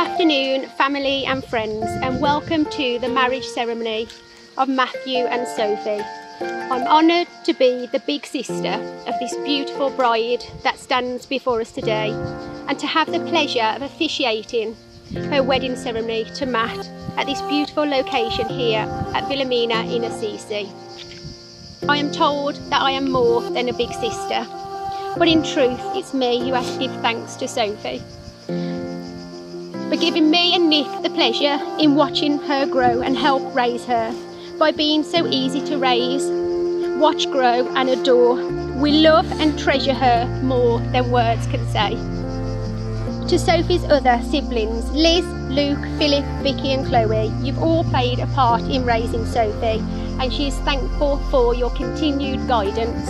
afternoon, family and friends, and welcome to the marriage ceremony of Matthew and Sophie. I'm honoured to be the big sister of this beautiful bride that stands before us today, and to have the pleasure of officiating her wedding ceremony to Matt at this beautiful location here at Villamena in Assisi. I am told that I am more than a big sister, but in truth it's me who has to give thanks to Sophie for giving me and Nick the pleasure in watching her grow and help raise her by being so easy to raise, watch grow and adore. We love and treasure her more than words can say. To Sophie's other siblings, Liz, Luke, Philip, Vicky and Chloe, you've all played a part in raising Sophie, and she is thankful for your continued guidance.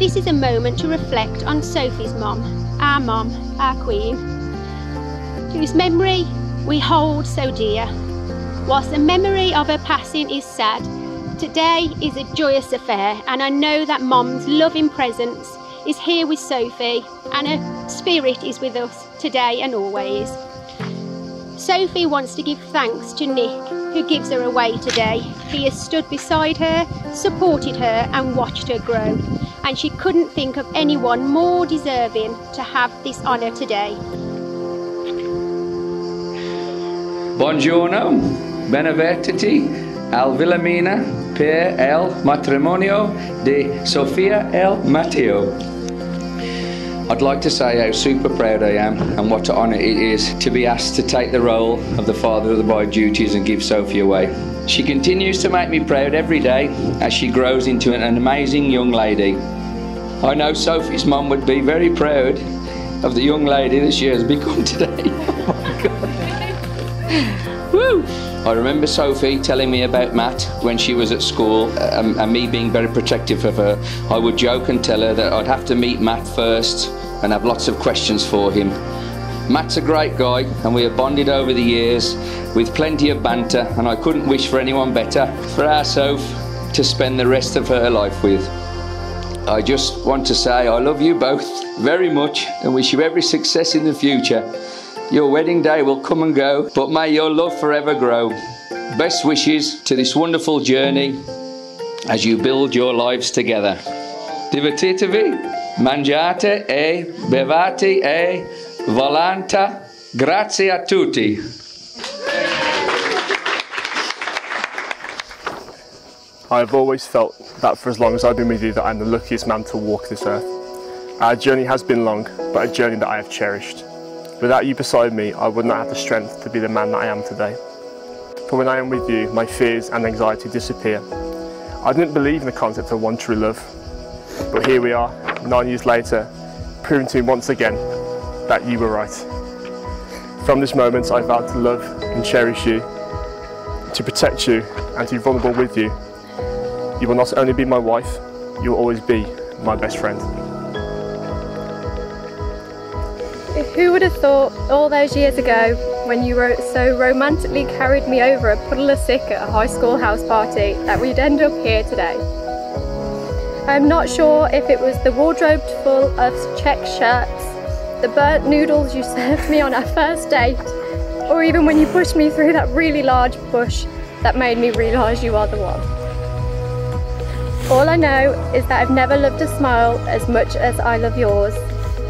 This is a moment to reflect on Sophie's mum, our queen, whose memory we hold so dear. Whilst the memory of her passing is sad, today is a joyous affair, and I know that Mom's loving presence is here with Sophie, and her spirit is with us today and always. Sophie wants to give thanks to Nick, who gives her away today. He has stood beside her, supported her and watched her grow, and she couldn't think of anyone more deserving to have this honour today. Buongiorno, benvenuti al Villamena per il matrimonio di Sophia e Matteo. I'd like to say how super proud I am and what an honour it is to be asked to take the role of the father of the bride duties and give Sophie away. She continues to make me proud every day as she grows into an amazing young lady. I know Sophie's mum would be very proud of the young lady that she has become today. Oh my God. Woo. I remember Sophie telling me about Matt when she was at school, and me being very protective of her. I would joke and tell her that I'd have to meet Matt first and have lots of questions for him. Matt's a great guy and we have bonded over the years with plenty of banter, and I couldn't wish for anyone better for our Soph to spend the rest of her life with. I just want to say I love you both very much and wish you every success in the future. Your wedding day will come and go, but may your love forever grow. Best wishes to this wonderful journey as you build your lives together. Divertitevi, mangiate e bevate e volante. Grazie a tutti. I've always felt that for as long as I've been with you that I'm the luckiest man to walk this earth. Our journey has been long, but a journey that I have cherished. Without you beside me, I would not have the strength to be the man that I am today. For when I am with you, my fears and anxiety disappear. I didn't believe in the concept of one true love, but here we are, 9 years later, proving to me once again that you were right. From this moment, I vow to love and cherish you, to protect you and to be vulnerable with you. You will not only be my wife, you will always be my best friend. Who would have thought all those years ago when you so romantically carried me over a puddle of sick at a high school house party that we'd end up here today? I'm not sure if it was the wardrobe full of check shirts, the burnt noodles you served me on our first date, or even when you pushed me through that really large bush that made me realise you are the one. All I know is that I've never loved a smile as much as I love yours.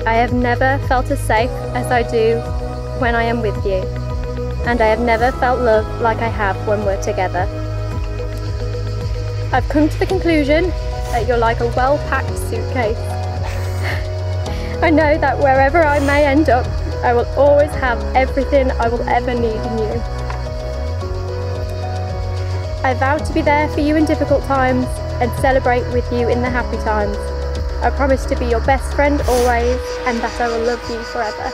I have never felt as safe as I do when I am with you, and I have never felt love like I have when we're together. I've come to the conclusion that you're like a well-packed suitcase. I know that wherever I may end up, I will always have everything I will ever need in you. I vow to be there for you in difficult times and celebrate with you in the happy times. I promise to be your best friend always, and that I will love you forever.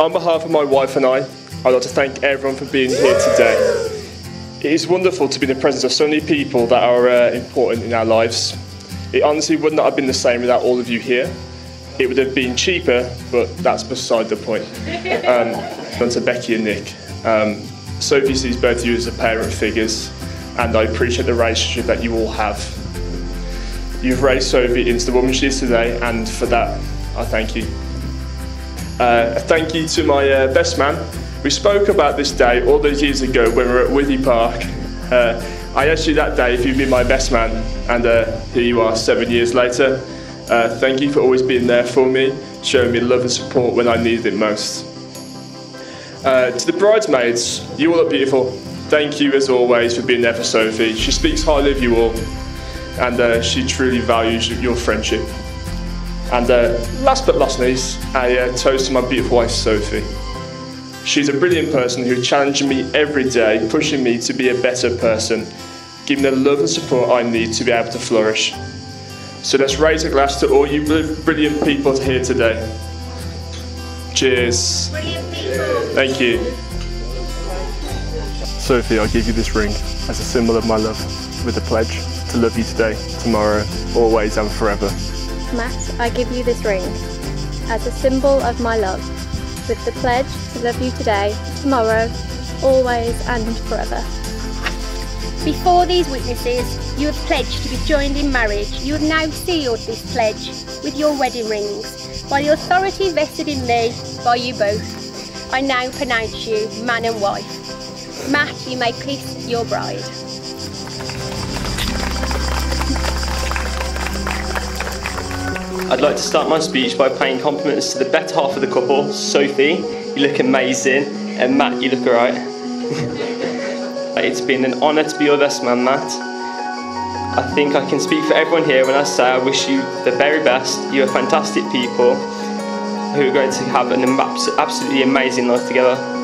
On behalf of my wife and I, I'd like to thank everyone for being here today. It is wonderful to be in the presence of so many people that are important in our lives. It honestly would not have been the same without all of you here. It would have been cheaper, but that's beside the point. On to Becky and Nick. Sophie sees both of you as a parent figures, and I appreciate the relationship that you all have. You've raised Sophie into the woman she is today, and for that, I thank you. A thank you to my best man. We spoke about this day all those years ago when we were at Withy Park. I asked you that day if you'd be my best man, and here you are 7 years later. Thank you for always being there for me, showing me love and support when I needed it most. To the bridesmaids, you all look beautiful. Thank you as always for being there for Sophie. She speaks highly of you all, and she truly values your friendship. And last but not least, a toast to my beautiful wife Sophie. She's a brilliant person who challenges me every day, pushing me to be a better person, giving the love and support I need to be able to flourish. So let's raise a glass to all you brilliant people here today. Cheers. Brilliant people. Thank you. Sophie, I give you this ring as a symbol of my love, with a pledge to love you today, tomorrow, always and forever. Matt, I give you this ring as a symbol of my love, with the pledge to love you today, tomorrow, always and forever. Before these witnesses, you have pledged to be joined in marriage. You have now sealed this pledge with your wedding rings by the authority vested in me by you both. I now pronounce you man and wife. Matt, you may kiss your bride. I'd like to start my speech by paying compliments to the better half of the couple. Sophie, you look amazing, and Matt, you look alright. It's been an honour to be your best man, Matt. I think I can speak for everyone here when I say I wish you the very best. You are fantastic people who are going to have an absolutely amazing life together.